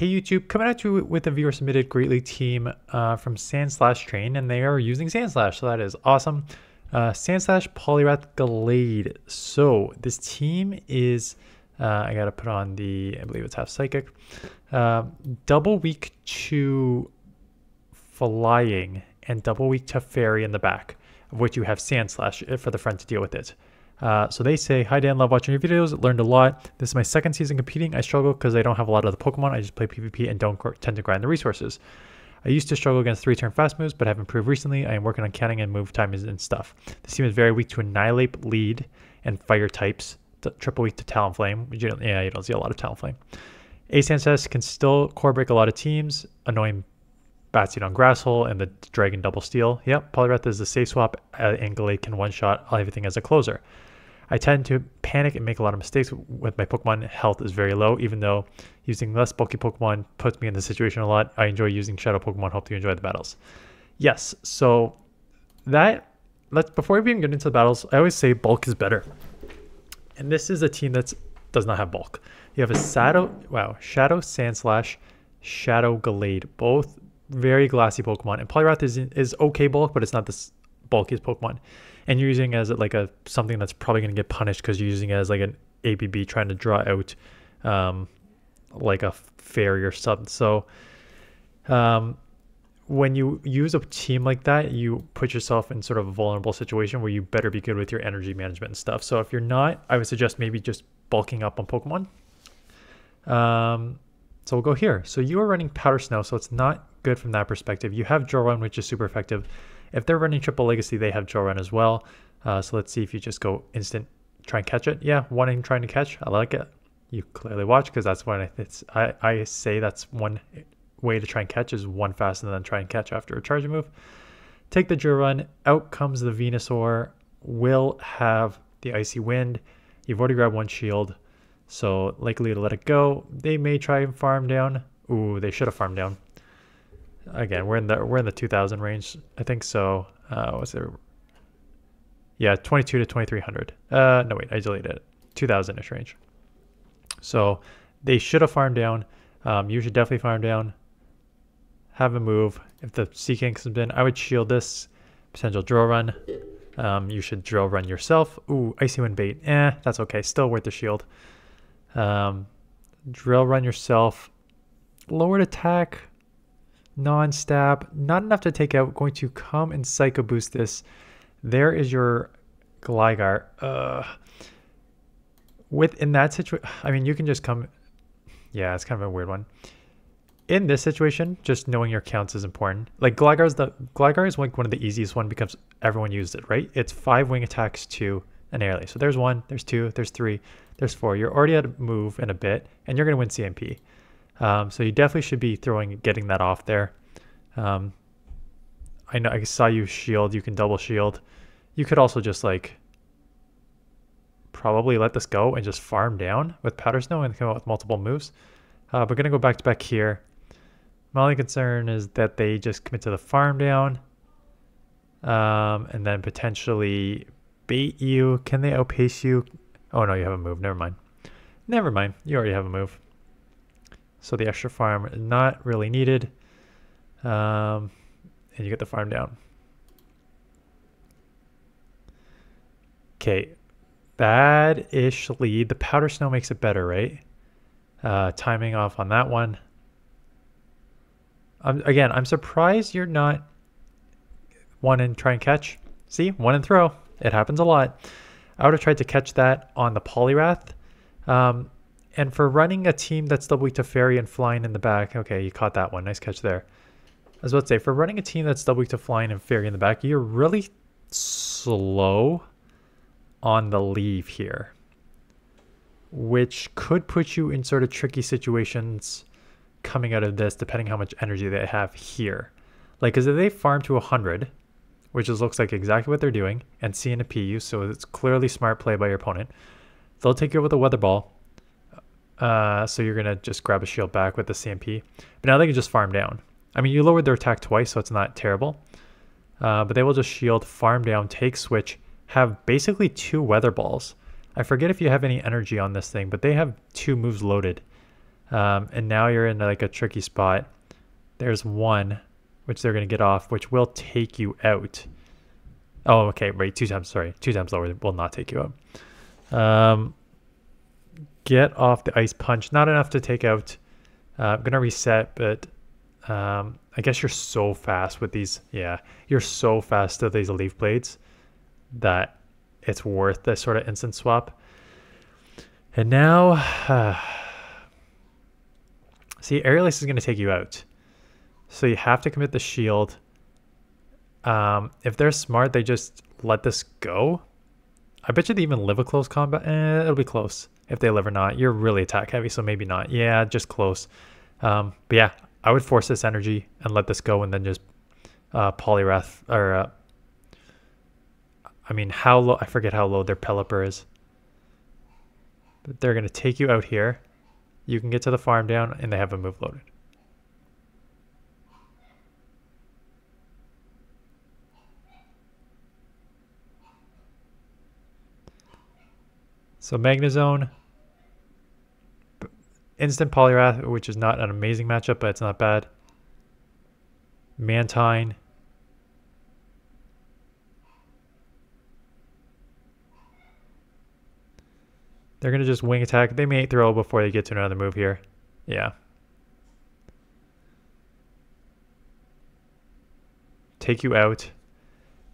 Hey YouTube, coming at you with a viewer submitted Great League team from Sandslash Train, and they are using Sandslash, so that is awesome. Sandslash, Poliwrath, Gallade. So this team is, I gotta put on the, I believe it's half psychic, double weak to flying and double weak to fairy in the back, of which you have Sandslash for the front to deal with it. So they say, hi Dan, love watching your videos, learned a lot. This is my second season competing. I struggle because I don't have a lot of the Pokemon. I just play PvP and don't tend to grind the resources. I used to struggle against 3-turn fast moves, but have improved recently. I am working on counting and move times and stuff. This team is very weak to Annihilape, Lead, and Fire types. Triple weak to Talonflame. You don't see a lot of Talonflame. Ace Sandslash can still core break a lot of teams. Annoying Batseed on Grasshole and the Dragon Double Steel. Yep, Poliwrath is the safe swap, and Gallade can one-shot everything as a closer. I tend to panic and make a lot of mistakes with my Pokemon. Health is very low, even though using less bulky Pokemon puts me in this situation a lot. I enjoy using Shadow Pokemon. Hope you enjoy the battles. Yes, so that, before we even get into the battles, I always say bulk is better. And this is a team that does not have bulk. You have a Shadow Sandslash, Shadow Gallade, both very glassy Pokemon. And Poliwrath is okay bulk, but it's not this bulkiest Pokemon, and you're using it as like a something that's probably going to get punished because you're using it as like an ABB trying to draw out like a fairy or something. So when you use a team like that, you put yourself in sort of a vulnerable situation where you better be good with your energy management and stuff. So if you're not, I would suggest maybe just bulking up on Pokemon. So we'll go here. So you are running Powder Snow, so it's not good from that perspective. You have Jolteon, which is super effective. If they're running Triple Legacy, they have Jolteon as well. So let's see if you just go instant, try and catch it. Yeah, one in trying to catch. I like it. You clearly watch because that's when I say that's one way to try and catch is one fast and then try and catch after a charging move. Take the Jolteon. Out comes the Venusaur. Will have the Icy Wind. You've already grabbed one shield, so likely to let it go. They may try and farm down. Ooh, they should have farmed down. Again, we're in the 2000 range, I think. So what's it? Yeah, 22 to 2300. No wait, I deleted it. 2000-ish range. So they should have farmed down. You should definitely farm down. Have a move. If the Sea King comes in, I would shield this potential drill run. You should drill run yourself. Ooh, Icy Wind bait. Eh, that's okay. Still worth the shield. Drill run yourself. Lowered attack. Non-stab, not enough to take out. Going to come and Psycho Boost this. There is your Gligar. Within that situation, I mean, you can just come. Yeah, it's kind of a weird one. In this situation, just knowing your counts is important. Like Gligar is like one of the easiest one because everyone used it, right? It's 5 wing attacks to an airly. So there's 1, there's 2, there's 3, there's 4. You're already at a move in a bit, and you're gonna win CMP. So you definitely should be getting that off there. I know I saw you shield. You can double shield. You could also just like probably let this go and just farm down with Powder Snow and come out with multiple moves. But gonna go back to back here. My only concern is that they just commit to the farm down, and then potentially bait you. Can they outpace you? Oh no, you have a move. Never mind. Never mind. You already have a move. So the extra farm not really needed, and you get the farm down. Okay, bad-ish lead. The Powder Snow makes it better, right? Timing off on that one. Again, I'm surprised you're not one in try and catch. See, one in throw. It happens a lot. I would have tried to catch that on the Poliwrath. And for running a team that's double weak to fairy and flying in the back, okay, you caught that one. Nice catch there. I was about to say, for running a team that's double weak to flying and fairy in the back, you're really slow on the leave here, which could put you in sort of tricky situations coming out of this, depending how much energy they have here. Like, because if they farm to 100, which is, looks like exactly what they're doing, and CNP you, so it's clearly smart play by your opponent, they'll take you over with a Weather Ball. So you're going to just grab a shield back with the CMP. But now they can just farm down. I mean, you lowered their attack twice, so it's not terrible. But they will just shield, farm down, take switch, have basically 2 Weather Balls. I forget if you have any energy on this thing, but they have 2 moves loaded. And now you're in like a tricky spot. There's one, which they're going to get off, which will take you out. Oh, okay, wait, two times, sorry. Two times lower will not take you out. Get off the Ice Punch. Not enough to take out. I'm going to reset, but I guess you're so fast with these. Yeah, you're so fast with these Leaf Blades that it's worth this sort of instant swap. And now, see, Aerial Ace is going to take you out. So you have to commit the shield. If they're smart, they just let this go. I bet you they even live a close combat. Eh, it'll be close if they live or not. You're really attack heavy, so maybe not. Yeah, just close. But yeah, I would force this energy and let this go and then just Poliwrath. Or, I mean, how low? I forget how low their Pelipper is. But they're going to take you out here. You can get to the farm down, and they have a move loaded. So Magnezone, instant Poliwrath, which is not an amazing matchup, but it's not bad. Mantine. They're going to just wing attack. They may throw before they get to another move here. Yeah. Take you out.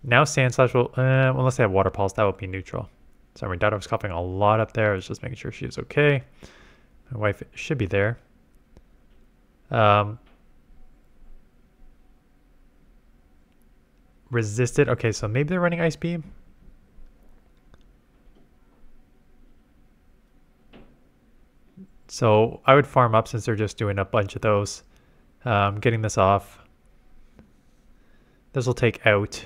Now Sandslash will... unless they have Water Pulse, that would be neutral. Sorry, my daughter was coughing a lot up there. I was just making sure she was okay. My wife should be there. Resisted. Okay, so maybe they're running Ice Beam. So I would farm up since they're just doing a bunch of those. Getting this off. This will take out.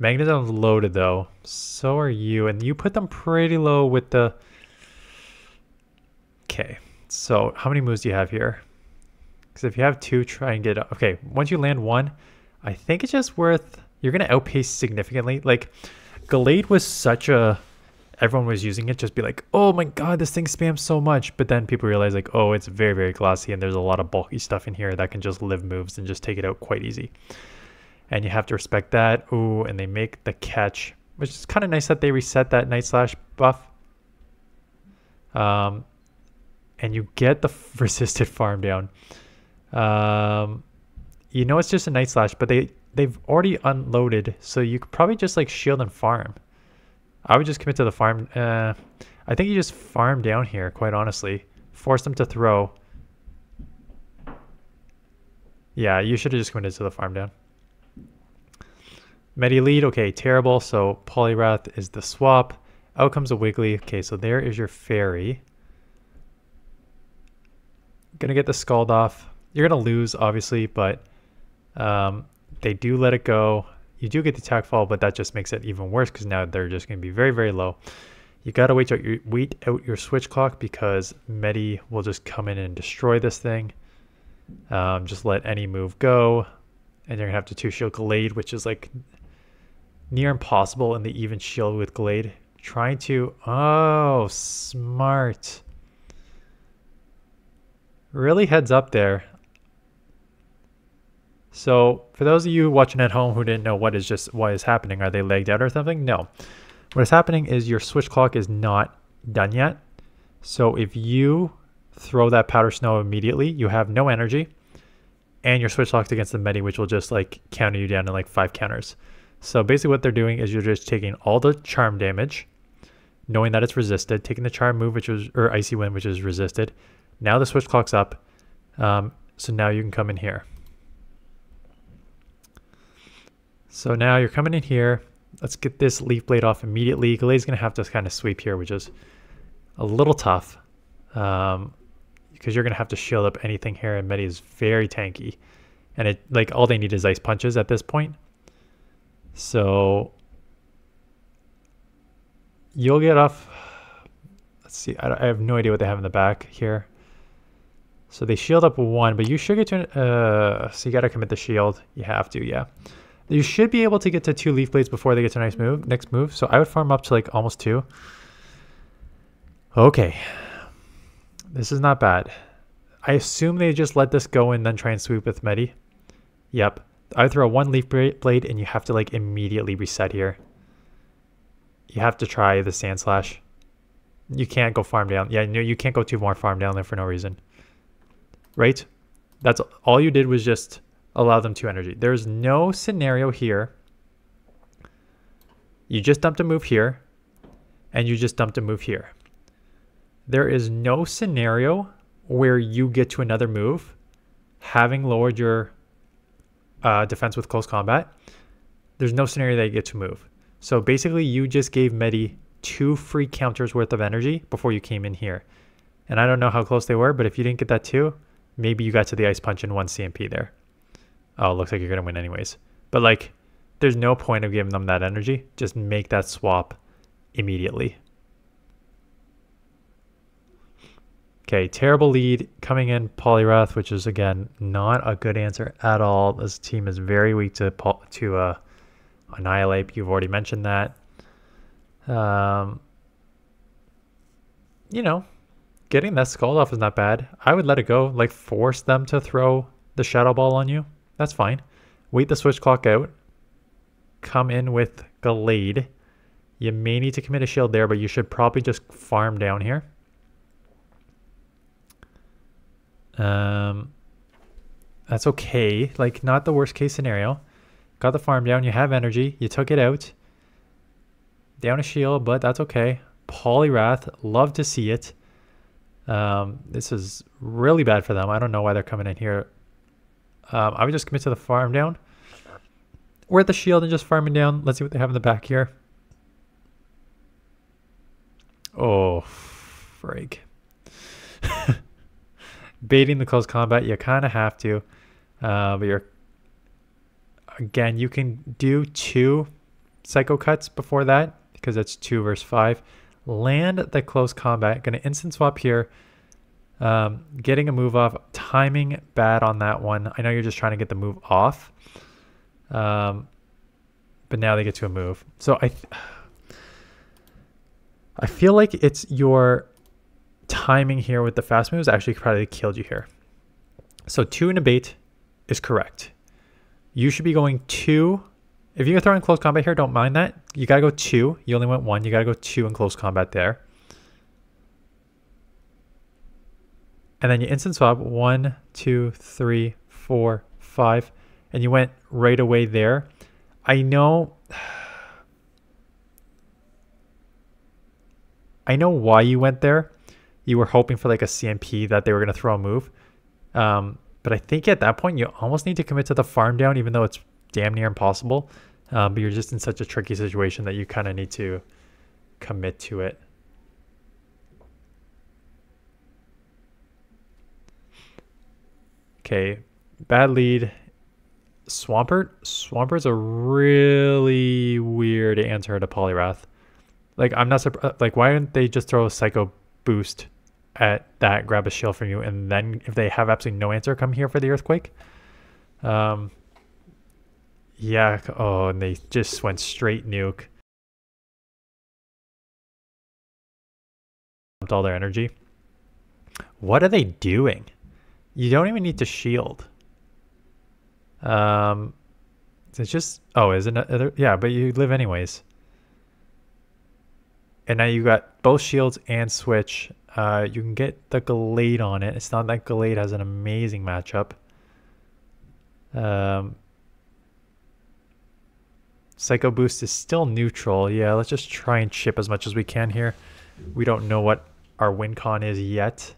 Magnezone's loaded though. So are you. And you put them pretty low with the... Okay. So how many moves do you have here? Because if you have two, try and get... Okay. Once you land one, I think it's just worth... You're going to outpace significantly. Like, Gallade was such a... Everyone was using it, just be like, oh my god, this thing spams so much. But then people realize like, oh, it's very, very glossy and there's a lot of bulky stuff in here that can just live moves and just take it out quite easy. And you have to respect that. Ooh, and they make the catch, which is kind of nice that they reset that Night Slash buff. And you get the resisted farm down. You know it's just a Night Slash, but they've already unloaded, so you could probably just like shield and farm. I would just commit to the farm. I think you just farm down here, quite honestly. Force them to throw. Yeah, you should have just committed to the farm down. Medi-lead, okay, terrible. So Poliwrath is the swap. Out comes a Wiggly. Okay, so there is your Fairy. Gonna get the Scald off. You're gonna lose, obviously, but they do let it go. You do get the attack fall, but that just makes it even worse because now they're just going to be very, very low. You got to wait out your switch clock because Medi will just come in and destroy this thing. Just let any move go. And you're going to have to two shield Gallade, which is like near impossible in the even shield with Gallade. Trying to... Oh, smart. Really heads up there. So for those of you watching at home who didn't know what is happening, are they lagged out or something? No. What is happening is your switch clock is not done yet. So if you throw that Powder Snow immediately, you have no energy and your switch clock's against the Medi, which will just like counter you down to like 5 counters. So basically what they're doing is you're just taking all the charm damage, knowing that it's resisted, taking the charm move, which was, or Icy Wind, which is resisted. Now the switch clock's up. So now you can come in here. So now you're coming in here. Let's get this Leaf Blade off immediately. Gallade's going to have to kind of sweep here, which is a little tough. Because you're going to have to shield up anything here, and Medi is very tanky. And it like all they need is Ice Punches at this point. So you'll get off... Let's see. I have no idea what they have in the back here. So they shield up one, but you should get to... so you got to commit the shield. You have to, yeah. You should be able to get to 2 Leaf Blades before they get to their next move. So I would farm up to like almost 2. Okay. This is not bad. I assume they just let this go and then try and sweep with Medi. Yep. I throw one Leaf Blade and you have to like immediately reset here. You have to try the Sandslash. You can't go farm down. Yeah, no, you can't go two more farm down there for no reason. Right? That's all you did was just allow them two energy. There's no scenario here. You just dumped a move here. And you just dumped a move here. There is no scenario where you get to another move having lowered your defense with close combat. There's no scenario that you get to move. So basically you just gave Medi two free counters worth of energy before you came in here. And I don't know how close they were, but if you didn't get that too, maybe you got to the Ice Punch in one CMP there. Oh, looks like you're going to win anyways. But like, there's no point of giving them that energy. Just make that swap immediately. Okay, terrible lead coming in Poliwrath, which is again not a good answer at all. This team is very weak to Annihilape. You've already mentioned that. You know, getting that Scald off is not bad. I would let it go, like force them to throw the Shadow Ball on you. That's fine. Wait the switch clock out. Come in with Gallade. You may need to commit a shield there, but you should probably just farm down here. That's okay. Like, not the worst case scenario. Got the farm down. You have energy. You took it out. Down a shield, but that's okay. Poliwrath. Love to see it. This is really bad for them. I don't know why they're coming in here. I would just commit to the farm down. We're at the shield and just farming down. Let's see what they have in the back here. Oh, freak. Baiting the close combat, you kind of have to. But you're... Again, you can do two Psycho Cuts before that, because that's 2 versus 5. Land the close combat. Going to instant swap here. Getting a move off. Timing bad on that one. I know you're just trying to get the move off. But now they get to a move. So I feel like it's your timing here with the fast moves actually probably killed you here. So 2 and a bait is correct. You should be going 2. If you can throw in close combat here, don't mind that. You gotta go 2. You only went 1. You gotta go 2 in close combat there. And then you instant swap 1, 2, 3, 4, 5. And you went right away there. I know why you went there. You were hoping for like a CMP that they were going to throw a move. But I think at that point, you almost need to commit to the farm down, even though it's damn near impossible. But you're just in such a tricky situation that you kind of need to commit to it. Okay, bad lead. Swampert? Swampert's a really weird answer to Poliwrath. Like, I'm not surprised. Like, why didn't they just throw a Psycho Boost at that, grab a shield from you, and then if they have absolutely no answer, come here for the Earthquake? Yeah, oh, and they just went straight nuke. Dumped all their energy. What are they doing? You don't even need to shield. It's just, oh, is it another? Yeah, but you live anyways. And now you got both shields and switch. You can get the Gallade on it. It's not that Gallade has an amazing matchup. Psycho Boost is still neutral. Yeah, let's just try and chip as much as we can here. We don't know what our win con is yet.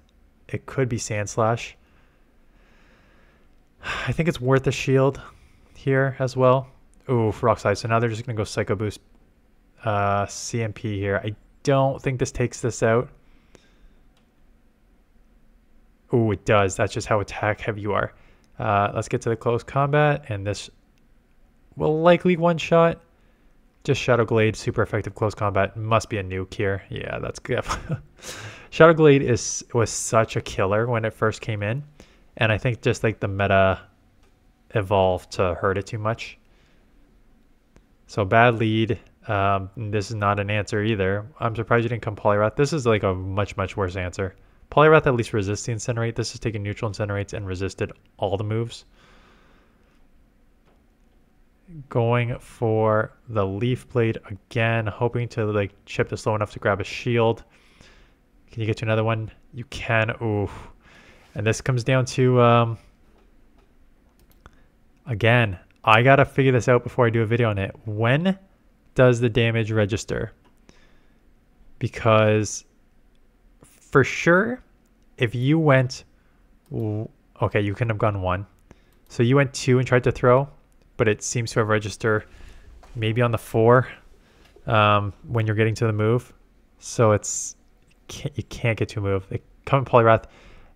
It could be Sandslash. I think it's worth a shield here as well. Ooh, Rock Slide. So now they're just going to go Psycho Boost. CMP here. I don't think this takes this out. Oh, it does. That's just how attack heavy you are. Let's get to the close combat, and this will likely one shot. Just Shadow Gallade, super effective close combat. Must be a nuke here. Yeah, that's good. Shadow Gallade was such a killer when it first came in, and I think just like the meta evolved to hurt it too much. So bad lead. This is not an answer either. I'm surprised you didn't come Poliwrath. This is like a much worse answer. Poliwrath at least resists the Incinerate. This is taking neutral Incinerates and resisted all the moves. Going for the Leaf Blade again, hoping to like chip this low enough to grab a shield. Can you get to another one? You can. Ooh. And this comes down to, again, I gotta figure this out before I do a video on it. When does the damage register? Because for sure, if you went, okay, you couldn't have gone one. So you went two and tried to throw, but it seems to have registered maybe on the four when you're getting to the move. So it's, you can't get to a move. They come Poliwrath.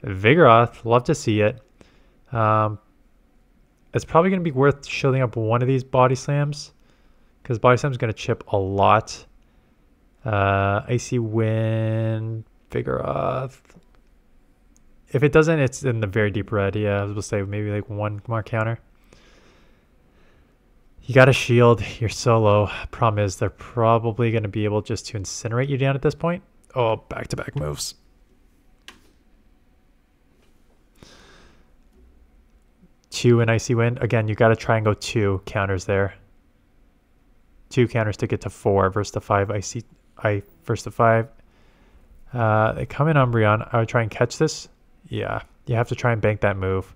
Vigoroth, love to see it. It's probably going to be worth shielding up one of these Body Slams, because Body Slam's going to chip a lot. Icy Wind, Vigoroth. If it doesn't, it's in the very deep red. Yeah, I was going to say maybe like one more counter. You got a shield. You're so low. Problem is they're probably going to be able just to incinerate you down at this point. Oh, back-to-back moves. Two and Icy Wind. Again, you got to try and go two counters there. Two counters to get to four versus the five. Versus the five. They come in Umbreon. I would try and catch this. Yeah, you have to try and bank that move.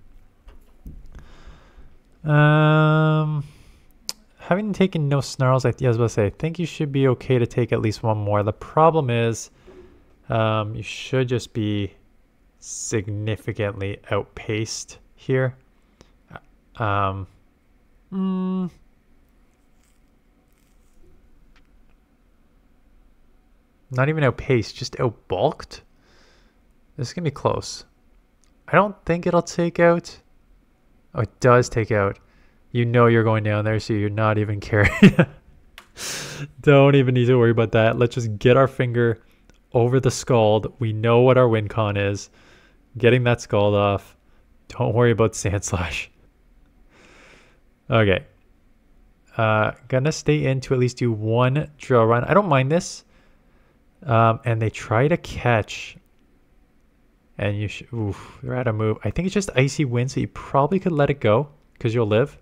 Having taken no Snarls, I was about to say, I think you should be okay to take at least one more. The problem is you should just be significantly outpaced here. Not even outpaced, just outbulked. This is going to be close. I don't think it'll take out. Oh, it does take out. You know you're going down there, so you're not even caring. Don't even need to worry about that. Let's just get our finger over the Scald. We know what our win con is. Getting that Scald off. Don't worry about Sandslash. Okay, gonna stay in to at least do one drill run. I don't mind this. And they try to catch. And you should, oof, they're out of move. I think it's just Icy Wind, so you probably could let it go because you'll live.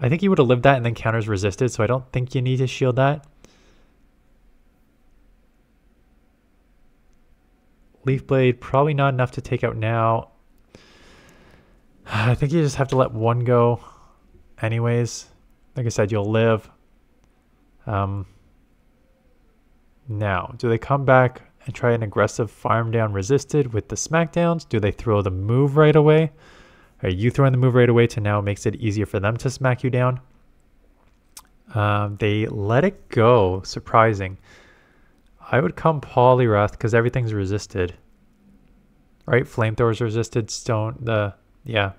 I think you would have lived that and then counters resisted, so I don't think you need to shield that. Leaf Blade, probably not enough to take out now. I think you just have to let one go. Anyways, like I said, you'll live. Now, do they come back and try an aggressive farm down resisted with the smackdowns? Do they throw the move right away? Are you throwing the move right away to now makes it easier for them to smack you down? They let it go. Surprising. I would come Poliwrath because everything's resisted. Right? Flamethrowers resisted. Stone. The yeah.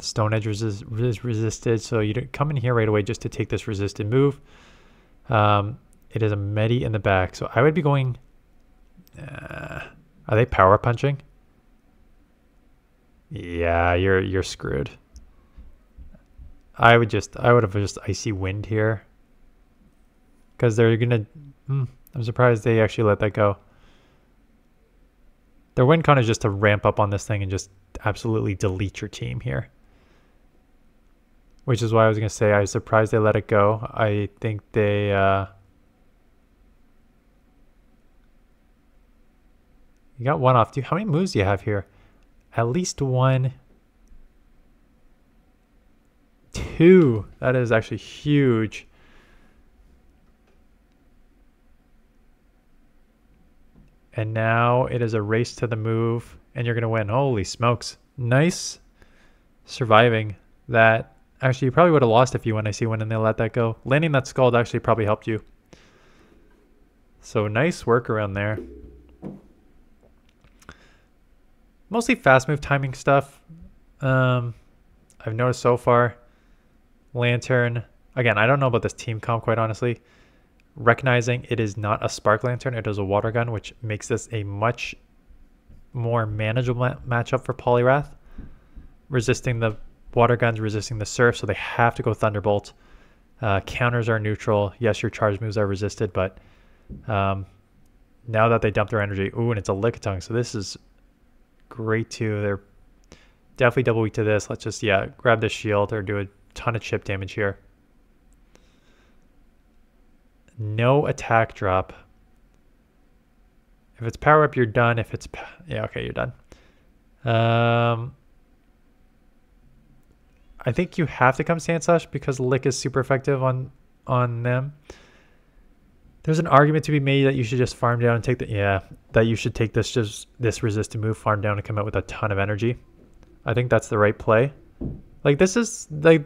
Stone Edge is resisted, so you don't come in here right away just to take this resisted move. It is a Medi in the back, so I would be going... are they power punching? Yeah, you're screwed. I would have just Icy Wind here, because they're gonna. I'm surprised they actually let that go. Their win con is just to ramp up on this thing and just absolutely delete your team here. Which is why I was going to say I was surprised they let it go. I think they... You got one off. How many moves do you have here? At least one. Two. That is actually huge. And now it is a race to the move. And you're going to win. Holy smokes. Nice surviving that. Actually, you probably would have lost if you went Icy Wind and they let that go. Landing that Scald actually probably helped you. So nice work around there. Mostly fast move timing stuff. I've noticed so far. Lantern. Again, I don't know about this team comp, quite honestly. Recognizing it is not a Spark Lantern. It is a Water Gun, which makes this a much more manageable matchup for Poliwrath, resisting the Water Guns, resisting the Surf, so they have to go Thunderbolt. Counters are neutral. Yes, your charge moves are resisted, but now that they dump their energy. Ooh, and it's a Lickitung, so this is great too. They're definitely double weak to this. Let's just, yeah, grab this shield or do a ton of chip damage here. No attack drop. If it's power up, you're done. If it's, yeah, okay, you're done. I think you have to come Sandslash because Lick is super effective on them. There's an argument to be made that you should just farm down and take the, yeah, that you should take this, just this resist to move, farm down and come out with a ton of energy. I think that's the right play. Like this is like,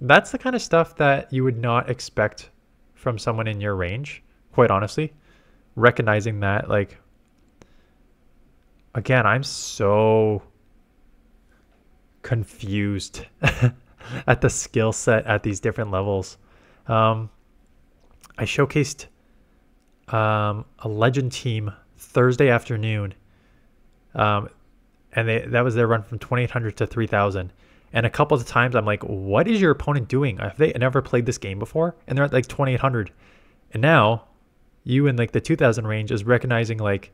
that's the kind of stuff that you would not expect from someone in your range, quite honestly. Recognizing that, like, again, I'm so confused at the skill set at these different levels. I showcased a legend team Thursday afternoon, and that was their run from 2,800 to 3,000. And a couple of times I'm like, what is your opponent doing? Have they never played this game before? And they're at like 2,800. And now you in like the 2,000 range is recognizing like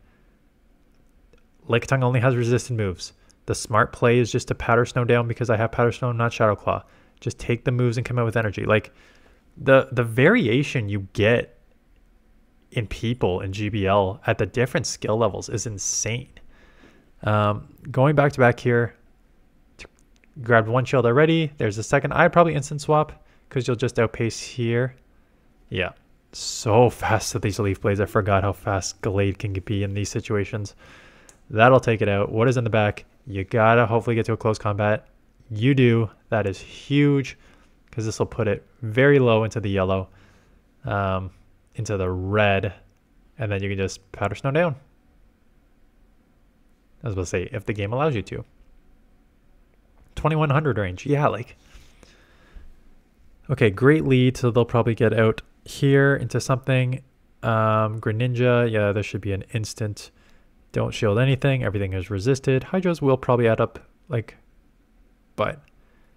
Lickitung only has resistant moves. The smart play is just to Powder Snow down because I have Powder Snow, not Shadow Claw. Just take the moves and come out with energy. Like the variation you get in people in GBL at the different skill levels is insane. Going back to back here. Grabbed one shield already. There's a second. I'd probably instant swap because you'll just outpace here. Yeah. So fast that these Leaf Blades. I forgot how fast Gallade can be in these situations. That'll take it out. What is in the back? You gotta hopefully get to a close combat. You do. That is huge because this will put it very low into the yellow, into the red, and then you can just Powder Snow down. I was about to say, if the game allows you to. 2100 range, yeah, like, okay, great lead, so they'll probably get out here into something. Greninja, yeah, there should be an instant. Don't shield anything, everything is resisted. Hydros will probably add up, like, but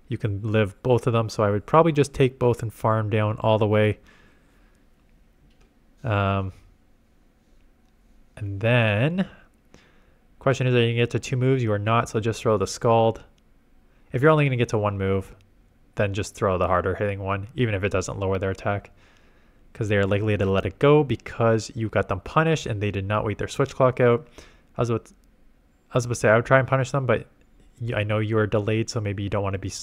you can live both of them, so I would probably just take both and farm down all the way. And then, question is, are you gonna get to two moves? You are not, so just throw the Scald. If you're only going to get to one move, then just throw the harder hitting one, even if it doesn't lower their attack, because they are likely to let it go because you got them punished and they did not wait their switch clock out. I was about to say I would try and punish them, but I know you were delayed, so maybe you don't want to be...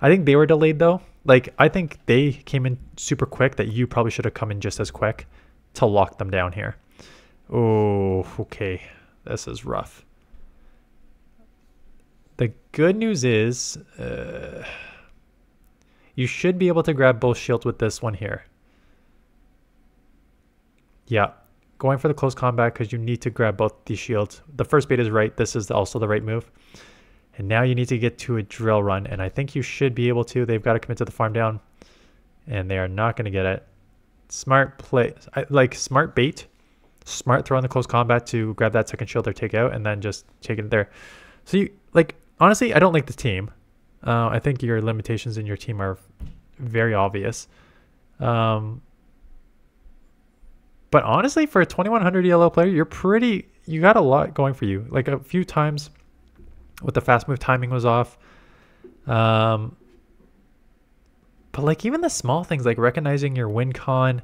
I think they were delayed, though. Like, I think they came in super quick that you probably should have come in just as quick to lock them down here. Oh, okay. This is rough. The good news is you should be able to grab both shields with this one here. Yeah, going for the close combat because you need to grab both these shields. The first bait is right. This is also the right move. And now you need to get to a drill run, and I think you should be able to. They've got to commit to the farm down, and they are not going to get it. Smart play, like smart bait, smart throw in the close combat to grab that second shield or take out, and then just take it there. So you, like, honestly, I don't like the team. I think your limitations in your team are very obvious. But honestly, for a 2100 ELO player, you're pretty... You got a lot going for you. Like, a few times with the fast move timing was off. But, like, even the small things, like recognizing your win con,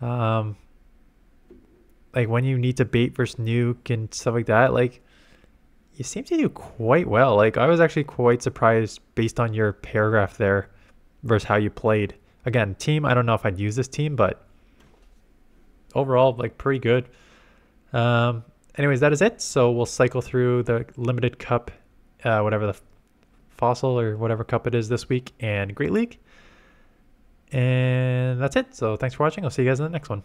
like, when you need to bait versus nuke and stuff like that, like... You seem to do quite well. Like, I was actually quite surprised based on your paragraph there versus how you played. Again, team, I don't know if I'd use this team, but overall, like, pretty good. Anyways, that is it. So we'll cycle through the limited cup, whatever the fossil or whatever cup it is this week, and Great League. And that's it. So thanks for watching. I'll see you guys in the next one.